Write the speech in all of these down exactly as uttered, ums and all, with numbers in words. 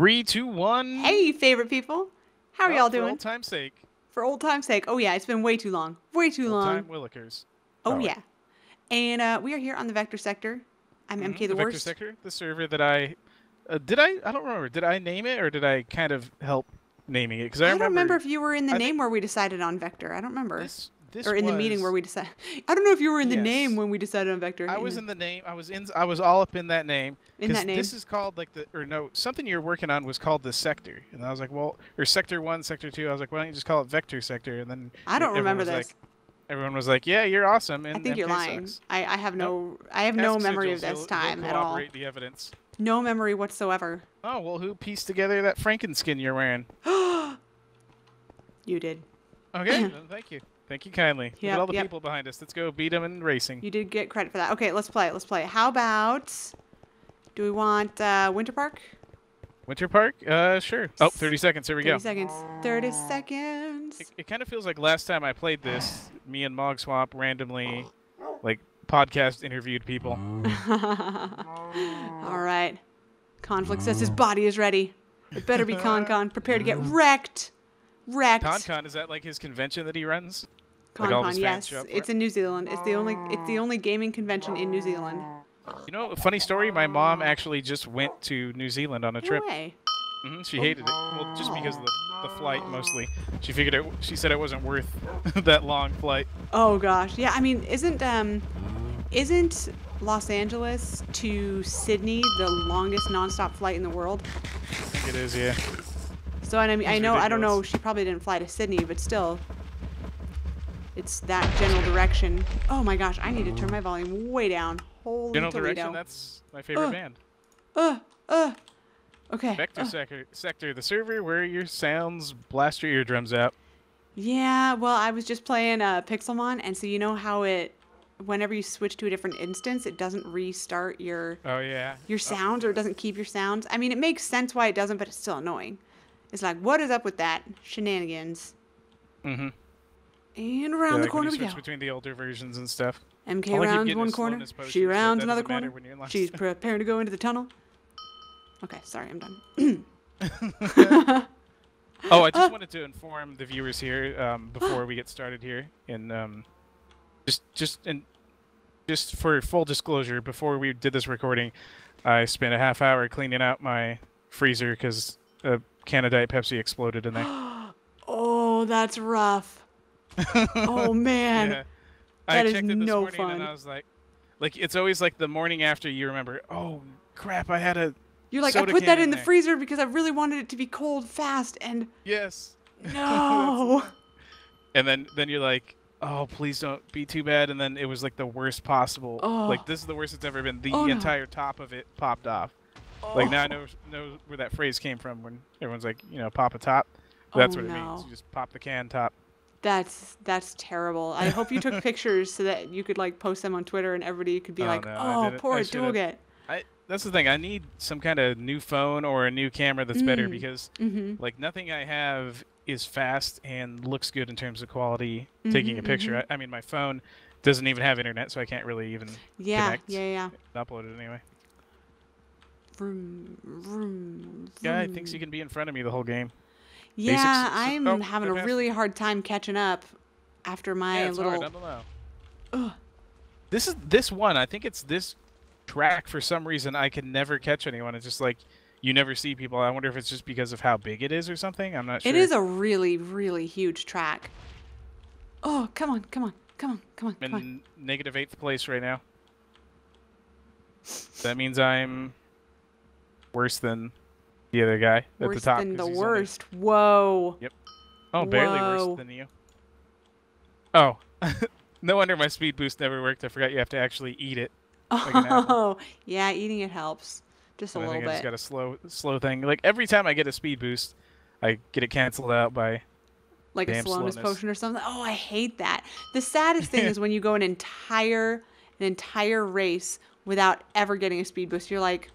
Three, two, one. Hey, favorite people. How are oh, y'all doing? For old time's sake. For old time's sake. Oh, yeah. It's been way too long. Way too old long. Time Willikers. Oh, Power. Yeah. And uh, we are here on the Vector Sector. I'm mm-hmm. MK the, the Worst. Vector Sector, the server that I... Uh, did I? I don't remember. Did I name it or did I kind of help naming it? Because I, I remember, don't remember if you were in the I name where we decided on Vector. I don't remember. This, this or in was... the meeting where we decided. I don't know if you were in yes. the name when we decided on Vector. I was in the name. I was in. I was all up in that name. In that name. This is called like the or no something you're working on was called the Sector, and I was like, well, or Sector One, Sector Two. I was like, why don't you just call it Vector Sector? And then I don't remember this. Like, everyone was like, "Yeah, you're awesome." And I think M K you're lying. Sucks. I, I have no, nope. I have Ask no memory of this you'll, time you'll at all. The evidence. No memory whatsoever. Oh well, who pieced together that Frankenskin you're wearing? You did. Okay, well, thank you, thank you kindly. Yep, Look at all the yep. people behind us. Let's go beat them in racing. You did get credit for that. Okay, let's play. Let's play. How about? Do we want uh, Winter Park? Winter Park? Uh, sure. Oh, thirty seconds. Here we go. thirty seconds. thirty seconds. It, it kind of feels like last time I played this, me and MogSwap randomly, like, podcast interviewed people. All right. Conflict says his body is ready. It better be ConCon. Prepare to get wrecked. Wrecked. ConCon, is that like his convention that he runs? ConCon, like yes. It's in New Zealand. It's the only. It's the only gaming convention in New Zealand. You know, a funny story, my mom actually just went to New Zealand on a trip. No way. Mm-hmm, she hated it. Well, just because of the, the flight, mostly. She figured it, she said it wasn't worth that long flight. Oh, gosh. Yeah, I mean, isn't, um, isn't Los Angeles to Sydney the longest nonstop flight in the world? I think it is, yeah. So, and I mean, I know, ridiculous. I don't know, she probably didn't fly to Sydney, but still, it's that general direction. Oh, my gosh, I need to turn my volume way down. Holy General Toledo. Direction, that's my favorite uh, band. Uh, uh, okay. Vector uh. sector, sector, the server where your sounds blast your eardrums out. Yeah, well, I was just playing uh, Pixelmon, and so you know how it, whenever you switch to a different instance, it doesn't restart your oh, yeah. your sounds oh. or it doesn't keep your sounds. I mean, it makes sense why it doesn't, but it's still annoying. It's like, what is up with that? Shenanigans. Mm-hmm. And around yeah, the corner we go. Between the older versions and stuff. M K I'll rounds one corner. She rounds another corner. She's preparing to go into the tunnel. Okay, sorry, I'm done. Oh, I just uh, wanted to inform the viewers here um, before uh, we get started here, and um, just just and just for full disclosure, before we did this recording, I spent a half hour cleaning out my freezer because a can of Diet Pepsi exploded in there. Oh, that's rough. Oh man. Yeah. That I checked is it this no morning fun. And I was like, like it's always like the morning after you remember. Oh crap! I had a. You're like soda I put that in, in the freezer because I really wanted it to be cold fast and. Yes. No. And then then you're like, oh please don't be too bad. And then it was like the worst possible. Oh. Like this is the worst it's ever been. The oh, entire no. top of it popped off. Oh. Like now I know know where that phrase came from when everyone's like you know pop a top. That's oh, what no. it means. You just pop the can top. That's that's terrible. I hope you took pictures so that you could like post them on Twitter and everybody could be oh, like, no, oh, poor ADuelGet. I that's the thing. I need some kind of new phone or a new camera that's mm. better because mm-hmm. like nothing I have is fast and looks good in terms of quality. Mm-hmm, taking a picture. Mm-hmm. I, I mean, my phone doesn't even have internet, so I can't really even yeah, connect. Yeah, yeah, yeah. Upload it anyway. Vroom, vroom, vroom. Guy thinks he can be in front of me the whole game. Yeah, Basics. I'm oh, having a really hard time catching up after my yeah, it's little. Hard. I don't know. Ugh. This is this one. I think it's this track. For some reason, I can never catch anyone. It's just like you never see people. I wonder if it's just because of how big it is or something. I'm not sure. It is a really, really huge track. Oh, come on, come on, come on, come on. I'm come in on. negative eighth place right now. That means I'm worse than. The other guy worse at the top. Worse than the worst. Whoa. Yep. Oh, Whoa. barely worse than you. Oh. No wonder my speed boost never worked. I forgot you have to actually eat it. Like oh, yeah, eating it helps. Just and a I little think bit. I just got a slow, slow thing. Like every time I get a speed boost, I get it canceled out by. Like damn a slowness, slowness potion or something. Oh, I hate that. The saddest thing is when you go an entire, an entire race without ever getting a speed boost. You're like,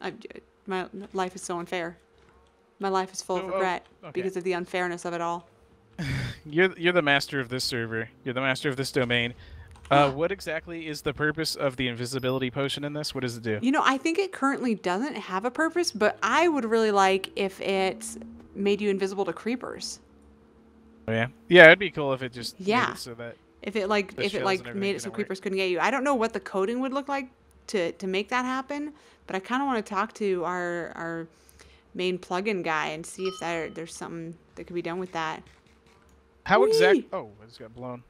I'm. My life is so unfair. My life is full of regret oh, oh, okay. because of the unfairness of it all. You're you're the master of this server. You're the master of this domain. Uh, what exactly is the purpose of the invisibility potion in this? What does it do? You know, I think it currently doesn't have a purpose, but I would really like if it made you invisible to creepers. Oh, yeah. Yeah, it'd be cool if it just yeah. made it so that... If it like if it like made it so creepers work. couldn't get you. I don't know what the coding would look like to to make that happen, but I kind of want to talk to our our main plugin guy and see if there there's something that could be done with that. How exactly? Oh, I just got blown.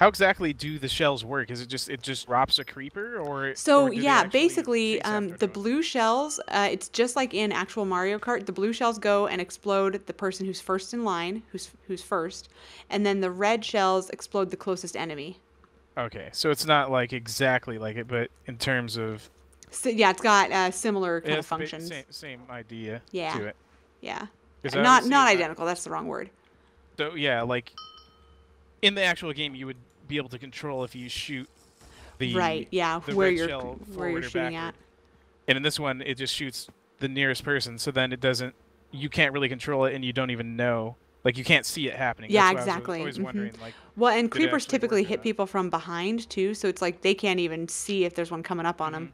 How exactly do the shells work? Is it just it just drops a creeper or? So or yeah, basically um, the blue shells. Uh, it's just like in actual Mario Kart. The blue shells go and explode the person who's first in line, who's who's first, and then the red shells explode the closest enemy. Okay, so it's not like exactly like it, but in terms of. So, yeah, it's got uh, similar kind of functions. Same, same idea. Yeah. To it. Yeah. Yeah. Not not identical. That. That's the wrong word. So yeah, like. In the actual game, you would be able to control if you shoot the right, yeah, the where, you're, shell where you're shooting backward. At. And in this one, it just shoots the nearest person, so then it doesn't. You can't really control it, and you don't even know. Like you can't see it happening. Yeah, that's exactly. I was always wondering, mm-hmm. like, well, and creepers typically hit people from behind too, so it's like they can't even see if there's one coming up on mm-hmm.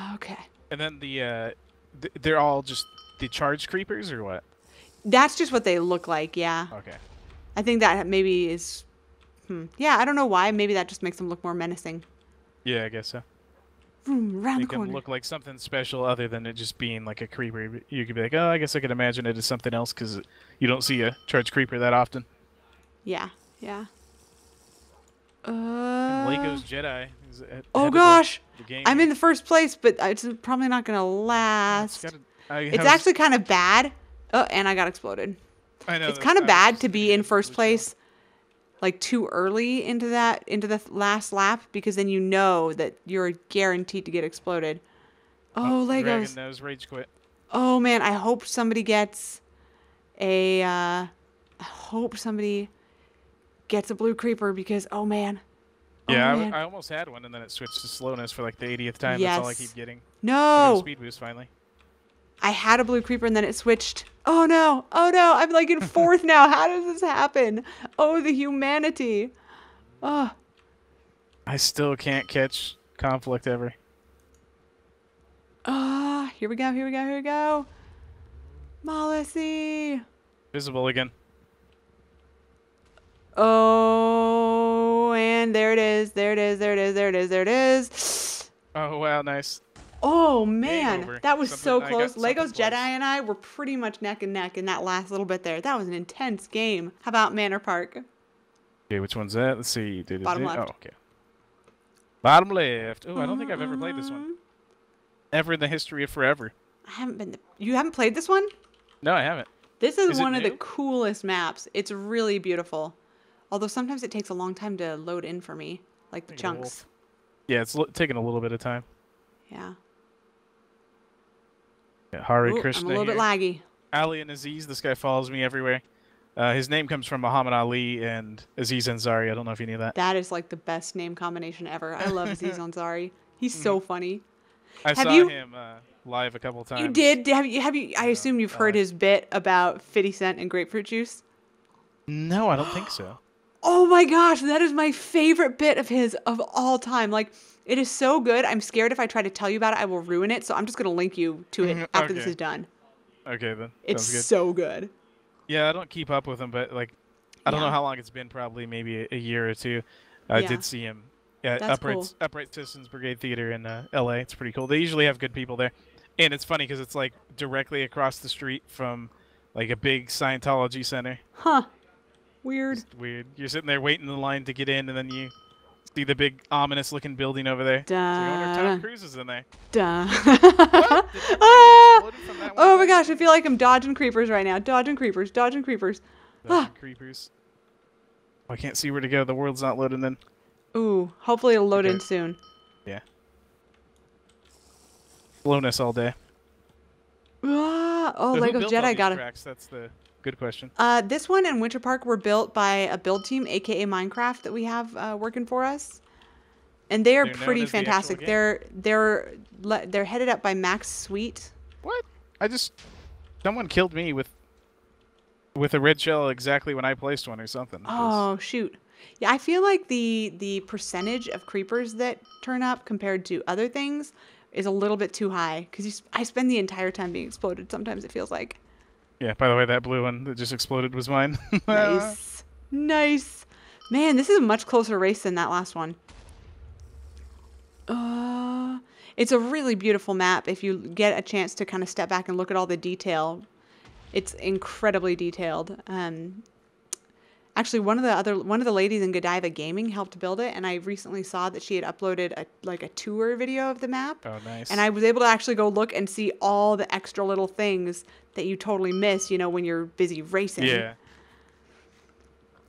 them. Okay. And then the uh, th they're all just the charged creepers, or what? That's just what they look like. Yeah. Okay. I think that maybe is, hmm. yeah, I don't know why. Maybe that just makes them look more menacing. Yeah, I guess so. Vroom, round the corner. It can look like something special other than it just being like a creeper. You could be like, oh, I guess I could imagine it as something else because you don't see a charged creeper that often. Yeah, yeah. Uh... Lego's Jedi. Is at, oh, gosh. I'm in the first place, but it's probably not going to last. It's, gotta, it's actually kind of bad. Oh, and I got exploded. I know, it's kind of bad to be in first place, like too early into that into the last lap because then you know that you're guaranteed to get exploded. Oh, oh Legos! Dragon knows rage quit. Oh man, I hope somebody gets a. Uh, I hope somebody gets a blue creeper because oh man. Oh, yeah, man. I, I almost had one and then it switched to slowness for like the eightieth time. Yes. That's all I keep getting. No. Speed boost finally. I had a blue creeper and then it switched. Oh no, oh no, I'm like in fourth now. How does this happen? Oh, the humanity. Oh. I still can't catch conflict ever. Ah, oh, here we go, here we go, here we go. Mollusy. Visible again. Oh, and there it is, there it is, there it is, there it is, there it is. Oh, wow, nice. Oh, man, that was something so close. Lego's Jedi and I were pretty much neck and neck in that last little bit there. That was an intense game. How about Manor Park? Okay, which one's that? Let's see. Did Bottom it, left. Oh, okay. Bottom left. Oh, I don't think I've ever played this one. Ever in the history of forever. I haven't been. The, you haven't played this one? No, I haven't. This is, is one of new? the coolest maps. It's really beautiful. Although sometimes it takes a long time to load in for me, like the chunks. Yeah, it's taking a little bit of time. Yeah. Hare Ooh, Krishna. I'm a little here. bit laggy. Ali and Aziz, this guy follows me everywhere. Uh, his name comes from Muhammad Ali and Aziz Ansari. I don't know if you knew that. That is like the best name combination ever. I love Aziz Ansari. He's so funny. I have saw you, him uh, live a couple times. You did? Have you? Have you? I assume you've heard his bit about fifty cent and grapefruit juice. No, I don't think so. Oh my gosh, that is my favorite bit of his of all time. Like. It is so good. I'm scared if I try to tell you about it, I will ruin it. So I'm just going to link you to it after okay. this is done. Okay, then. It's good. so good. Yeah, I don't keep up with him, but like, I yeah. don't know how long it's been. Probably maybe a, a year or two. I yeah. did see him at Upright, cool. Upright Citizens Brigade Theater in uh, L A It's pretty cool. They usually have good people there. And it's funny because it's like directly across the street from like a big Scientology center. Huh. Weird. It's weird. You're sitting there waiting in the line to get in, and then you... See the big ominous looking building over there. So I wonder if Tom Cruise is in there. Duh. What? Ah! Oh my gosh, I feel like I'm dodging creepers right now. Dodging creepers, dodging creepers. Dodging ah. creepers. Oh, I can't see where to go. The world's not loading in. Ooh, hopefully it'll load okay. in soon. Yeah. Slowness all day. Ah. Oh, so Lego Jedi got it. That's the good question. Uh, this one and Winter Park were built by a build team, aka Minecraft, that we have uh, working for us, and they are they're pretty fantastic. The they're they're they're headed up by Max Sweet. What? I just someone killed me with with a red shell exactly when I placed one or something. Oh shoot! Yeah, I feel like the the percentage of creepers that turn up compared to other things is a little bit too high, because I spend the entire time being exploded. Sometimes it feels like. Yeah, by the way, that blue one that just exploded was mine. Nice. Nice. Man, this is a much closer race than that last one. Uh, it's a really beautiful map if you get a chance to kind of step back and look at all the detail. It's incredibly detailed. Um, actually, one of the other one of the ladies in Godiva Gaming helped build it, and I recently saw that she had uploaded a like a tour video of the map. Oh, nice! And I was able to actually go look and see all the extra little things that you totally miss, you know, when you're busy racing. Yeah.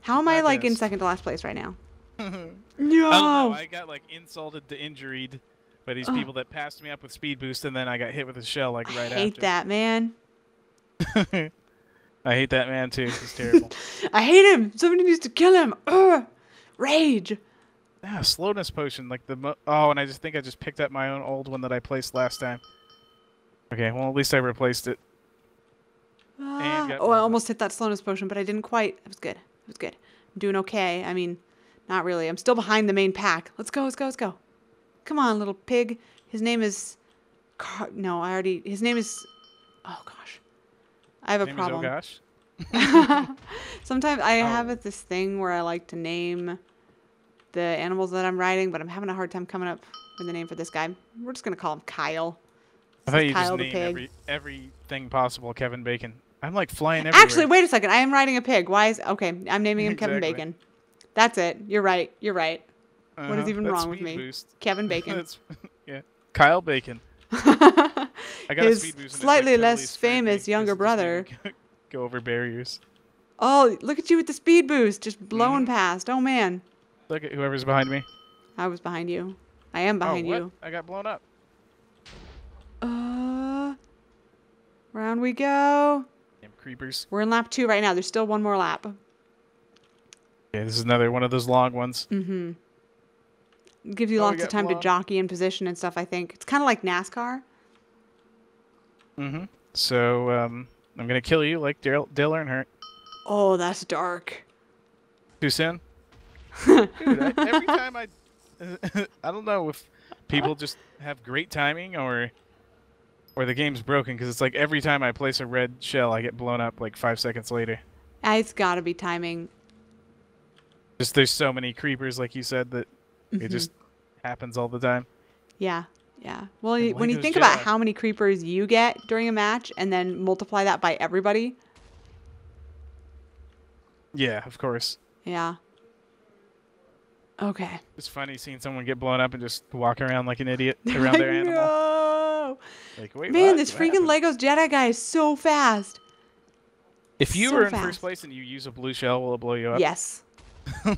How am I, I like in second to last place right now? No. Oh, no, I got like insulted to injuried by these oh. people that passed me up with speed boost, and then I got hit with a shell like right after. I hate after. that, man. I hate that man too. He's terrible. I hate him. Somebody needs to kill him. Ugh. Rage. Yeah, slowness potion. Like the mo oh, and I just think I just picked up my own old one that I placed last time. Okay, well at least I replaced it. Ah. Oh, I almost hit that slowness potion, but I didn't quite. It was good. It was good. I'm doing okay. I mean, not really. I'm still behind the main pack. Let's go. Let's go. Let's go. Come on, little pig. His name is. Car no, I already. His name is. Oh gosh. I have a name problem. Is, oh gosh. Sometimes I oh. have this thing where I like to name the animals that I'm riding, but I'm having a hard time coming up with a name for this guy. We're just gonna call him Kyle. I thought you Kyle just named every, everything possible Kevin Bacon. I'm like flying everywhere. Actually, wait a second. I am riding a pig. Why is okay? I'm naming him exactly. Kevin Bacon. That's it. You're right. You're right. Uh, what is even wrong with me? Boost. Kevin Bacon. Yeah. Kyle Bacon. I got his slightly less famous younger brother. Go over barriers. Oh, look at you with the speed boost, just blowing mm. past. Oh man. Look at whoever's behind me. I was behind you. I am behind oh, what? you. I got blown up. Uh, round we go. Damn creepers. We're in lap two right now. There's still one more lap. Okay, this is another one of those long ones. Mm-hmm. Gives you oh, lots of time blown. to jockey and position and stuff. I think it's kind of like NASCAR. Mm-hmm. So um, I'm gonna kill you like Dale, Dale Earnhardt. Oh, that's dark. Too soon. Dude, I, every time I, I don't know if people just have great timing or, or the game's broken, because it's like every time I place a red shell, I get blown up like five seconds later. It's gotta be timing. Just there's so many creepers, like you said, that mm-hmm. it just happens all the time. Yeah. Yeah. Well, when you think about how many creepers you get during a match and then multiply that by everybody. Yeah, of course. Yeah. Okay. It's funny seeing someone get blown up and just walk around like an idiot around their animal. Like, wait, man, what? this what freaking happened? Legos Jedi guy is so fast. If you so were in fast. first place and you use a blue shell, will it blow you up? Yes.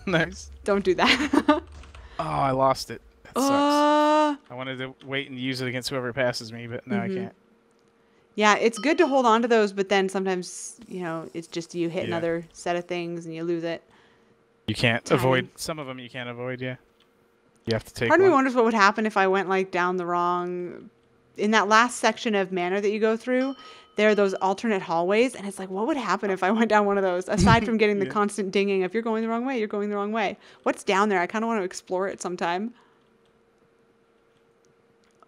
Nice. Don't do that. Oh, I lost it. That sucks. Uh, I wanted to wait and use it against whoever passes me, but now mm-hmm. I can't. Yeah, it's good to hold on to those, but then sometimes, you know, it's just you hit yeah. another set of things and you lose it. You can't Timing. avoid. Some of them you can't avoid, yeah. You have to take Part one. of me wonders what would happen if I went, like, down the wrong... In that last section of Manor that you go through, there are those alternate hallways, and it's like, what would happen if I went down one of those? Aside from getting the yeah. constant dinging of, you're going the wrong way, you're going the wrong way. What's down there? I kind of want to explore it sometime.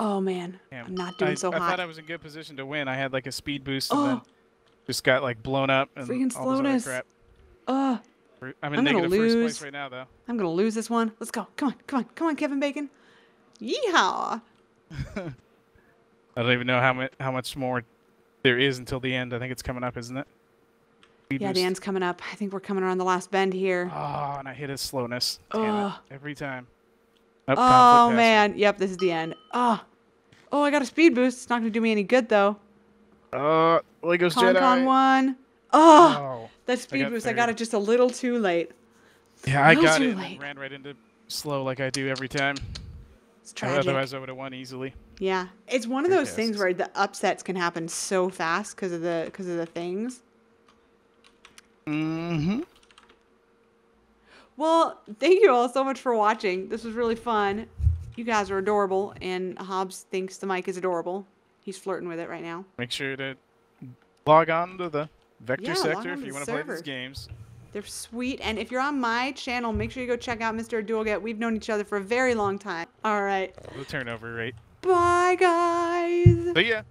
Oh, man. Damn. I'm not doing I, so hot. I thought I was in good position to win. I had, like, a speed boost oh. and then just got, like, blown up and freaking all slowness. This other crap. Uh, I'm in I'm negative gonna lose. first place right now, though. I'm going to lose this one. Let's go. Come on. Come on. Come on, Kevin Bacon. Yeehaw. I don't even know how much, how much more there is until the end. I think it's coming up, isn't it? Speed yeah, boost. The end's coming up. I think we're coming around the last bend here. Oh, and I hit a slowness. Damn uh. it. Every time. Oh, oh man. Yep, this is the end. Oh. Oh, I got a speed boost. It's not going to do me any good, though. Uh, Legos Jedi. ConCon one. Oh, oh, that speed I boost. Third. I got it just a little too late. Yeah, I got it. I ran right into slow like I do every time. It's tragic. Otherwise, I would have won easily. Yeah. It's one of those yes. things where the upsets can happen so fast because of the because of the things. Mm-hmm. Well, thank you all so much for watching. This was really fun. You guys are adorable, and Hobbs thinks the mic is adorable. He's flirting with it right now. Make sure to log on to the Vector yeah, Sector if you want to play these games. They're sweet. And if you're on my channel, make sure you go check out Mister ADuelGet. We've known each other for a very long time. All right. The turnover rate. Bye, guys. See ya.